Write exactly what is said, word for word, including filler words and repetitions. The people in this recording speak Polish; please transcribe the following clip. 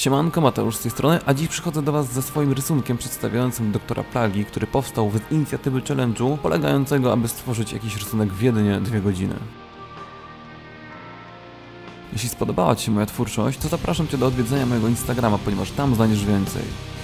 Siemanko, Mateusz z tej strony, a dziś przychodzę do Was ze swoim rysunkiem przedstawiającym doktora Plagi, który powstał z inicjatywy challenge'u polegającego, aby stworzyć jakiś rysunek w jedynie dwie godziny. Jeśli spodobała Ci się moja twórczość, to zapraszam Cię do odwiedzenia mojego Instagrama, ponieważ tam znajdziesz więcej.